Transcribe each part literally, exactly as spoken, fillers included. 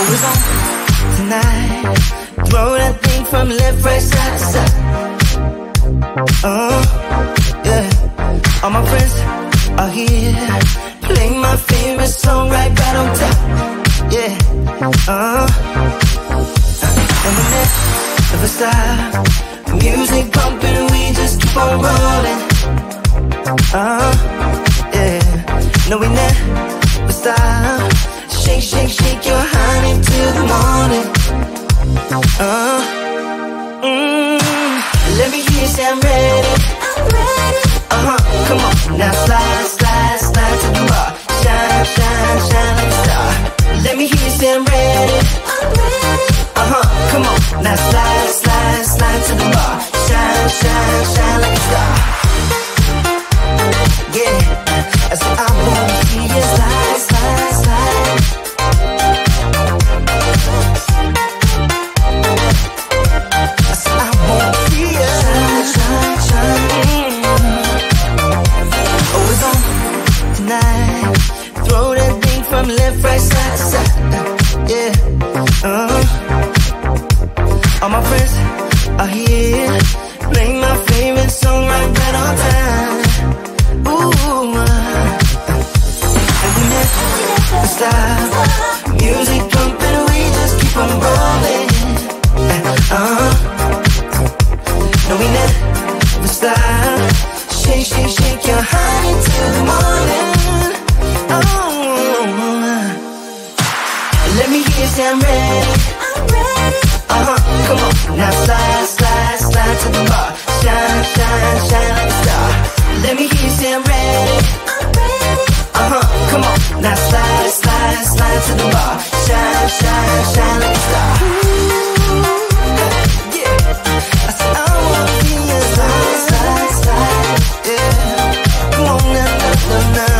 always on tonight. Throw that thing from left, right, side to side. Oh, yeah. All my friends are here. Play my favorite song right back on top. Yeah, uh. And we never stop. Music bumping, we just keep on rolling. Uh, yeah. No, we never stop. Shake, shake, shake your honey till the morning. Uh, mm, let me hear you say I'm ready. I'm ready. Uh huh. Come on, now slide, slide, slide to the bar. Shine, shine, shine like a star. Let me hear you say I'm ready. I'm ready. Uh huh. Come on, now slide, slide, slide to the bar. Shine, shine, shine like a star. Yeah, I said I wanna see you slide, slide, slide. Left, right, side, side, yeah. Uh. All my friends are here. Play my favorite song right, right on time. Ooh, and we never stop. Music pumping, we just keep on rolling. Uh. No, we never stop. Shake, shake, shake your honey till the morning. Oh. Let me hear you say I'm ready. I'm ready. Uh-huh, come on. Now slide, slide, slide to the bar. Shine, shine, shine like a star. Let me hear you say I'm ready. I'm ready. Uh-huh, come on. Now slide, slide, slide to the bar. Shine, shine, shine like a star. Ooh, yeah. I said I wanna be a slide, slide, slide. Yeah. Come on now, now, now, now.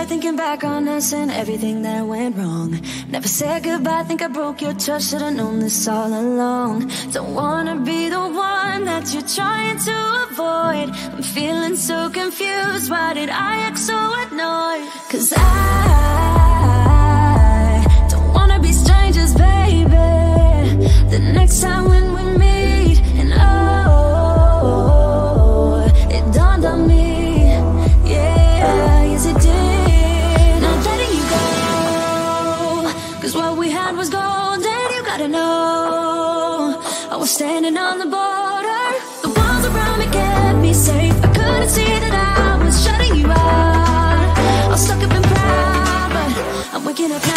there thinking back on us and everything that went wrong. Never said goodbye, think I broke your trust. Should've known this all along. Don't wanna be the one that you're trying to avoid. I'm feeling so confused, why did I act so annoyed? Cause I don't wanna be strangers, baby. The next time when we meet, and oh, it dawned on me. What we had was gold, and you gotta know I was standing on the border. The walls around me kept me safe. I couldn't see that I was shutting you out. I was stuck up and proud, but I'm waking up now.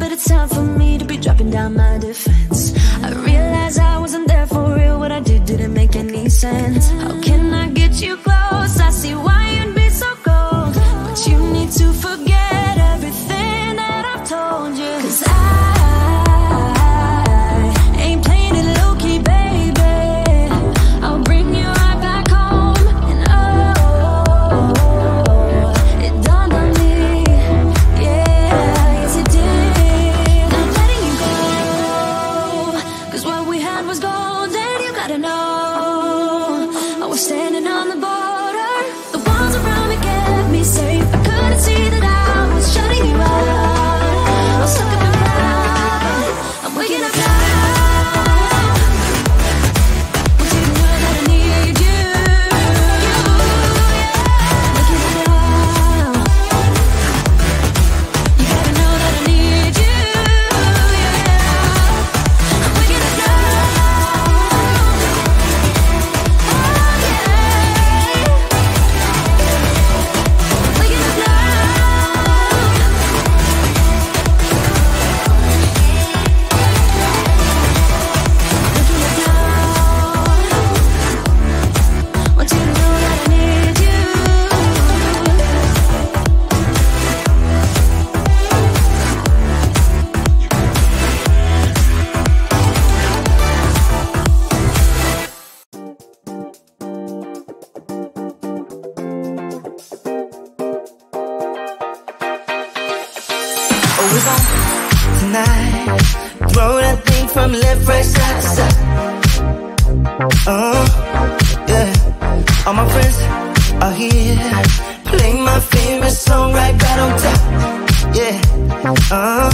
But it's time for me to be dropping down my defense. I realized I wasn't there for real. What I did didn't make any sense. How can I get you close? I see why you'd be so cold, but you need to forget everything that I've told you. Cause I ain't playing it low-key, baby. I'll bring you right back home. And oh, it dawned on me. Yeah, standing on the border. The walls around me kept me safe. I couldn't see that I was shutting you out. I was stuck up in pride. I'm waking up now. From left, right, side to side. Oh, yeah. All my friends are here, playing my favorite song right back on top. Yeah. Uh.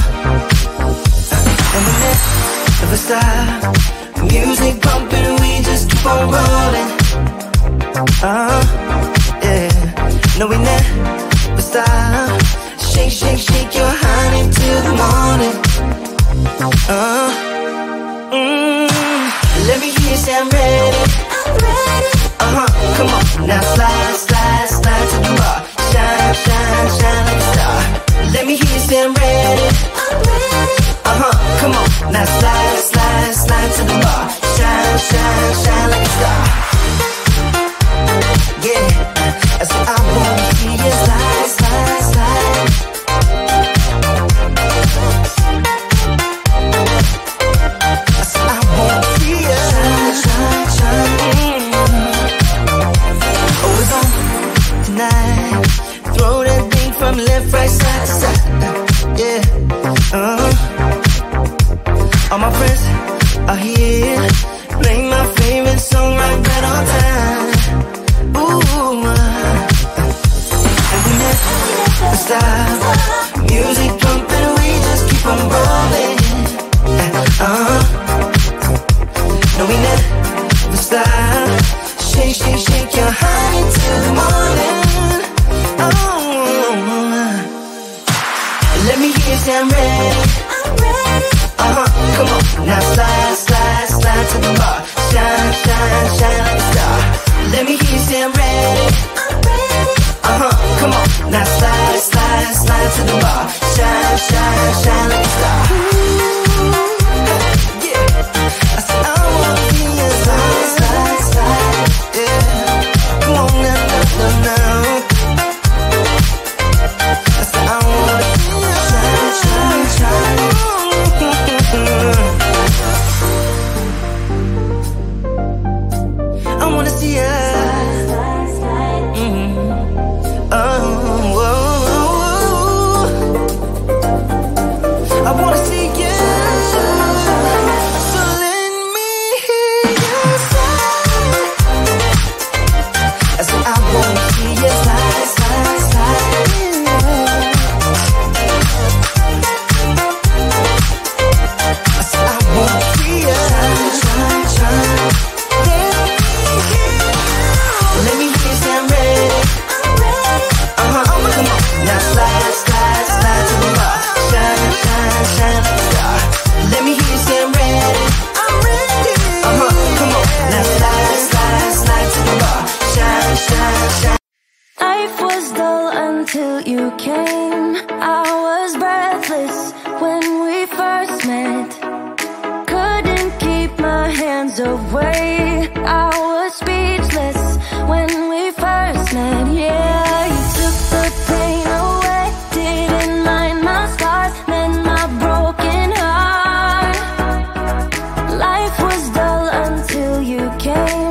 And we never stop. Music bumping, we just keep on rolling. Uh. Yeah. No, we never stop. Shake, shake, shake your honey till the morning. Uh. Mm, let me hear you say I'm ready. I'm ready. Uh-huh, come on. Now slide, slide, slide to the bar. Shine, shine, shine like a star. Let me hear you say I'm ready. I'm ready. Uh-huh, come on. Now slide, slide, slide to the bar. Shine, shine, shine like a star. Yeah, that's what I want to hear you slide, slide, slide. Slide, slide, slide to the bar. Shine, shine, shine like a star. Let me hear you say I'm until you came. I was breathless when we first met, couldn't keep my hands away. I was speechless when we first met, yeah. You took the pain away, didn't mind my scars, mend my broken heart. Life was dull until you came.